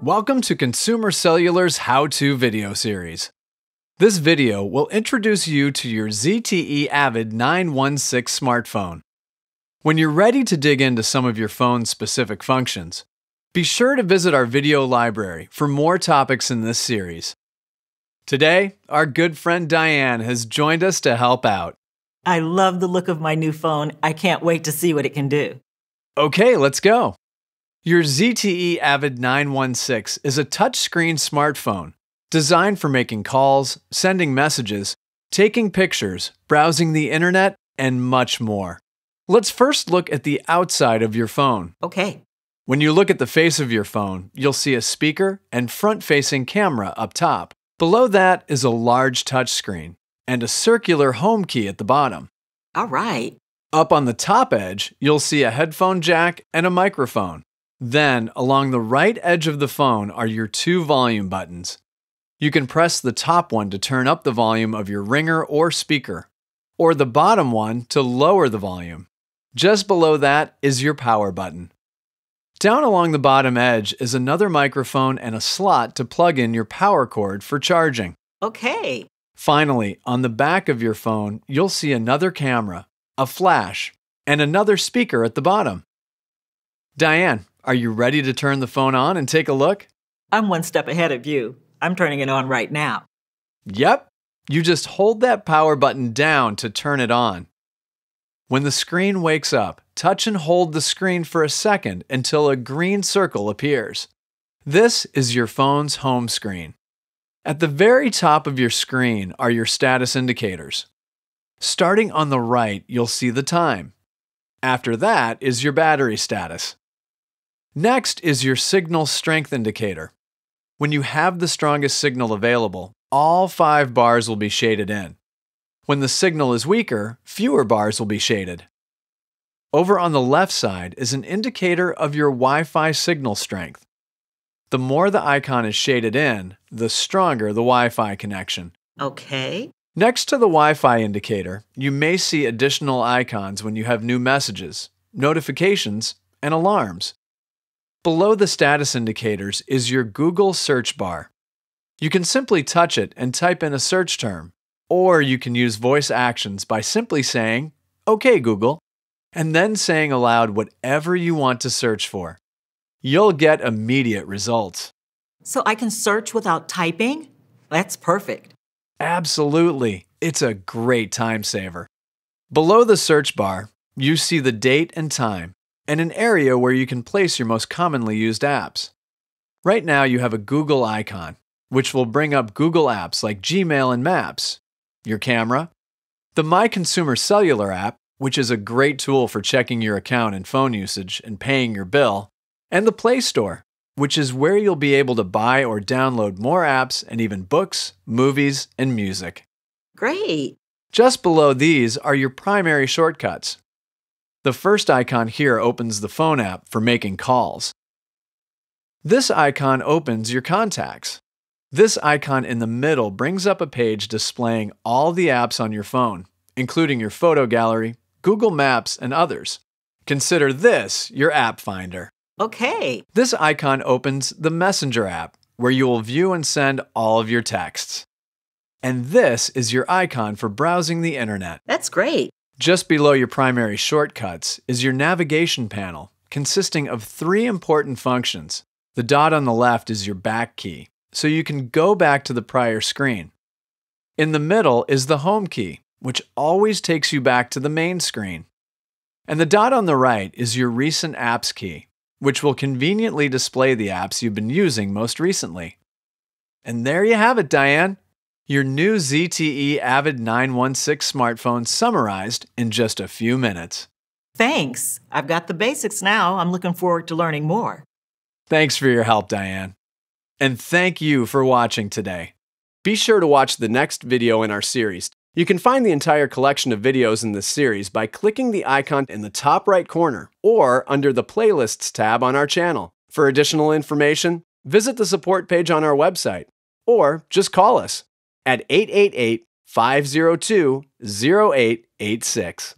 Welcome to Consumer Cellular's how-to video series. This video will introduce you to your ZTE Avid 916 smartphone. When you're ready to dig into some of your phone's specific functions, be sure to visit our video library for more topics in this series. Today, our good friend Diane has joined us to help out. I love the look of my new phone. I can't wait to see what it can do. Okay, let's go. Your ZTE Avid 916 is a touchscreen smartphone designed for making calls, sending messages, taking pictures, browsing the internet, and much more. Let's first look at the outside of your phone. Okay. When you look at the face of your phone, you'll see a speaker and front-facing camera up top. Below that is a large touchscreen and a circular home key at the bottom. All right. Up on the top edge, you'll see a headphone jack and a microphone. Then, along the right edge of the phone are your two volume buttons. You can press the top one to turn up the volume of your ringer or speaker, or the bottom one to lower the volume. Just below that is your power button. Down along the bottom edge is another microphone and a slot to plug in your power cord for charging. Okay. Finally, on the back of your phone, you'll see another camera, a flash, and another speaker at the bottom. Diane, are you ready to turn the phone on and take a look? I'm one step ahead of you. I'm turning it on right now. Yep. You just hold that power button down to turn it on. When the screen wakes up, touch and hold the screen for a second until a green circle appears. This is your phone's home screen. At the very top of your screen are your status indicators. Starting on the right, you'll see the time. After that is your battery status. Next is your signal strength indicator. When you have the strongest signal available, all 5 bars will be shaded in. When the signal is weaker, fewer bars will be shaded. Over on the left side is an indicator of your Wi-Fi signal strength. The more the icon is shaded in, the stronger the Wi-Fi connection. Okay. Next to the Wi-Fi indicator, you may see additional icons when you have new messages, notifications, and alarms. Below the status indicators is your Google search bar. You can simply touch it and type in a search term, or you can use voice actions by simply saying, "Okay, Google," and then saying aloud whatever you want to search for. You'll get immediate results. So I can search without typing? That's perfect. Absolutely. It's a great time saver. Below the search bar, you see the date and time, and an area where you can place your most commonly used apps. Right now you have a Google icon, which will bring up Google apps like Gmail and Maps, your camera, the My Consumer Cellular app, which is a great tool for checking your account and phone usage and paying your bill, and the Play Store, which is where you'll be able to buy or download more apps and even books, movies, and music. Great! Just below these are your primary shortcuts. The first icon here opens the phone app for making calls. This icon opens your contacts. This icon in the middle brings up a page displaying all the apps on your phone, including your photo gallery, Google Maps, and others. Consider this your app finder. Okay. This icon opens the Messenger app, where you will view and send all of your texts. And this is your icon for browsing the internet. That's great. Just below your primary shortcuts is your navigation panel, consisting of 3 important functions. The dot on the left is your back key, so you can go back to the prior screen. In the middle is the home key, which always takes you back to the main screen. And the dot on the right is your recent apps key, which will conveniently display the apps you've been using most recently. And there you have it, Diane! Your new ZTE Avid 916 smartphone summarized in just a few minutes. Thanks. I've got the basics now. I'm looking forward to learning more. Thanks for your help, Diane. And thank you for watching today. Be sure to watch the next video in our series. You can find the entire collection of videos in this series by clicking the icon in the top right corner or under the Playlists tab on our channel. For additional information, visit the support page on our website or just call us at 888-502-0886.